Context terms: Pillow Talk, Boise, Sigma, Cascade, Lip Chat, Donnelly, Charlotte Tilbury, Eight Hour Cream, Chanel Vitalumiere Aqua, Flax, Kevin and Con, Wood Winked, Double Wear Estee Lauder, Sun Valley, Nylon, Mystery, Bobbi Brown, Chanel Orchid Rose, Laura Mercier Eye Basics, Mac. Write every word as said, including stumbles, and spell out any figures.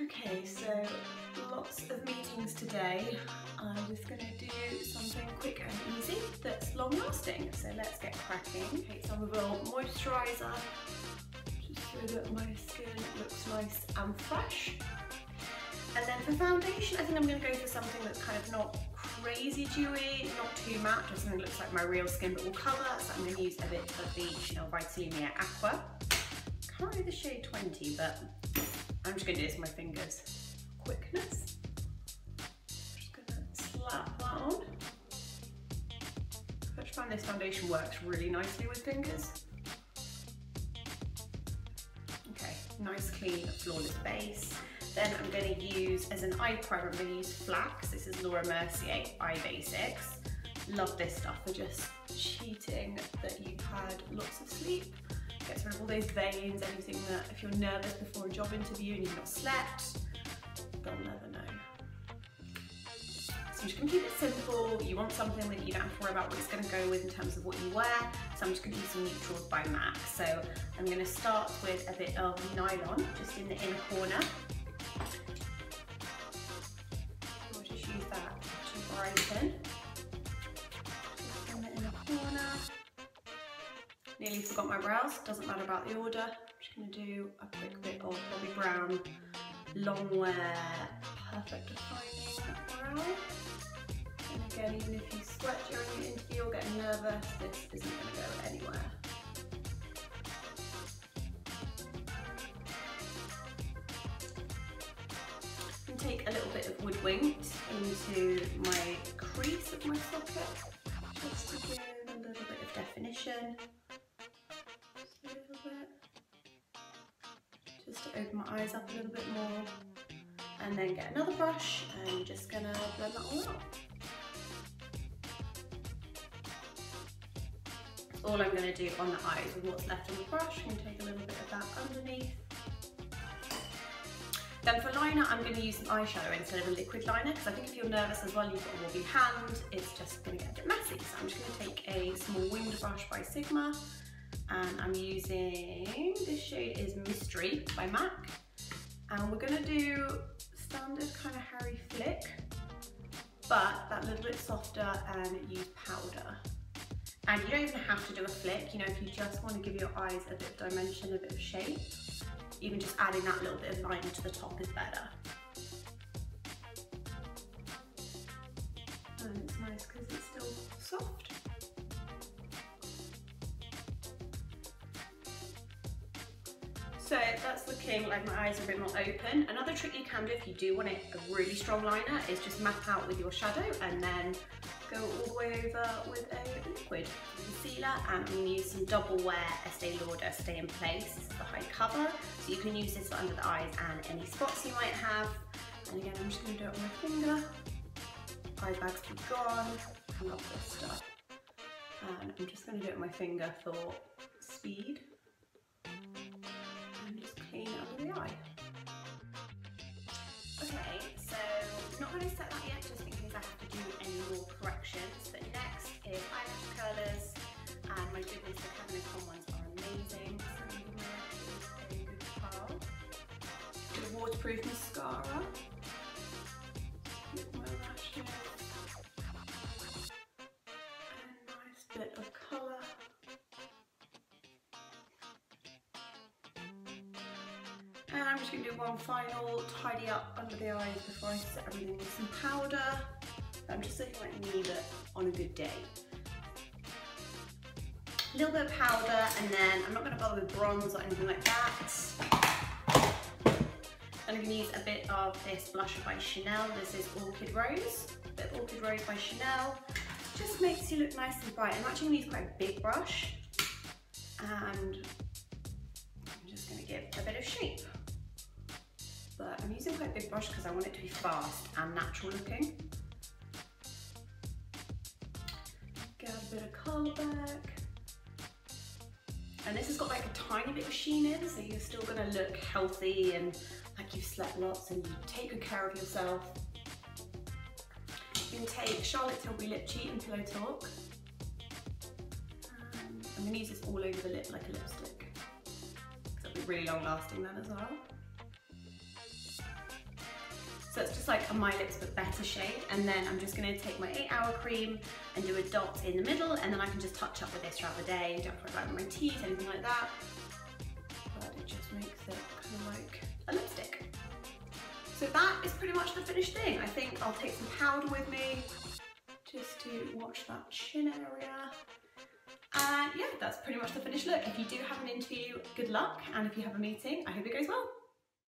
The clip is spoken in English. Okay, so lots of meetings today. I'm just going to do something quick and easy that's long lasting. So let's get cracking. Take some of our moisturiser just so that my skin looks nice and fresh. And then for foundation, I think I'm going to go for something that's kind of not crazy dewy, not too matte, just something that looks like my real skin but will colour. So I'm going to use a bit of the Chanel Vitalumiere Aqua. Can't do the shade twenty, but I'm just going to do this with my fingers. Quickness. Just going to slap that on. I just find this foundation works really nicely with fingers. Okay, nice, clean, flawless base. Then I'm going to use, as an eye primer, I'm going to use Flax. This is Laura Mercier Eye Basics. Love this stuff for just cheating that you've had lots of sleep. Gets rid of all those veins, anything that, if you're nervous before a job interview and you've not slept, they'll never know. So I'm just going to keep it simple. You want something that you don't have to worry about what it's going to go with in terms of what you wear. So I'm just going to use some neutrals by Mac. So I'm going to start with a bit of nylon, just in the inner corner. We'll just use that to brighten. Just in the inner corner. Nearly forgot my brows, doesn't matter about the order. I'm just going to do a quick bit of Bobbi Brown Long Wear Perfect Defining Brow. And again, even if you sweat during your interview or get nervous, this isn't going to go anywhere. I'm going to take a little bit of Woodwink into my crease of my socket, just to give a little bit of definition. Just to open my eyes up a little bit more, and then get another brush and just gonna blend that all out. That's all I'm gonna do on the eyes with what's left on the brush. I'm gonna take a little bit of that underneath. Then for liner, I'm gonna use an eyeshadow instead of a liquid liner, because I think if you're nervous as well, you've got a wobbly hand, it's just gonna get a bit messy. So I'm just gonna take a small winged brush by Sigma. And I'm using, this shade is Mystery by MAC. And we're gonna do standard kind of Harry Flick, but that little bit softer, and use powder. And you don't even have to do a flick, you know, if you just wanna give your eyes a bit of dimension, a bit of shape, even just adding that little bit of line to the top is better. And it's nice because it's still soft. So that's looking like my eyes are a bit more open. Another trick you can do if you do want it, a really strong liner, is just map out with your shadow and then go all the way over with a liquid concealer. And I'm going to use some Double Wear Estee Lauder Stay in Place. This is the high cover. So you can use this under the eyes and any spots you might have. And again, I'm just going to do it on my finger. Eye bags be gone. I love this stuff. And I'm just going to do it on my finger for speed. Under the eye. Okay, so I'm not going to set that yet just in case I have to do any more corrections, but next is eyelash curlers, and my goodness, the Kevin and Con ones are amazing. So I'm going to use a good curl. The waterproof mascara. With my lashes. And a nice bit of colour. And I'm just going to do one final tidy up under the eyes before I set everything with some powder. I'm just looking like me, but on a good day. A little bit of powder, and then I'm not going to bother with bronze or anything like that. I'm going to use a bit of this blusher by Chanel. This is Orchid Rose. A bit of Orchid Rose by Chanel. Just makes you look nice and bright. I'm actually going to use quite a big brush. And I'm just going to give a bit of shape. But I'm using quite a big brush because I want it to be fast and natural looking. Get a bit of colour back. And this has got like a tiny bit of sheen in, so you're still going to look healthy and like you've slept lots and you take good care of yourself. You can take Charlotte Tilbury Lip Cheat and Pillow Talk. And I'm going to use this all over the lip like a lipstick. It'll be really long lasting then as well. So it's just like a My Lips but better shade. And then I'm just gonna take my Eight Hour Cream and do a dot in the middle, and then I can just touch up with this throughout the day. Don't put it right on my teeth, anything like that. But it just makes it kind of like a lipstick. So that is pretty much the finished thing. I think I'll take some powder with me just to wash that chin area. And yeah, that's pretty much the finished look. If you do have an interview, good luck. And if you have a meeting, I hope it goes well.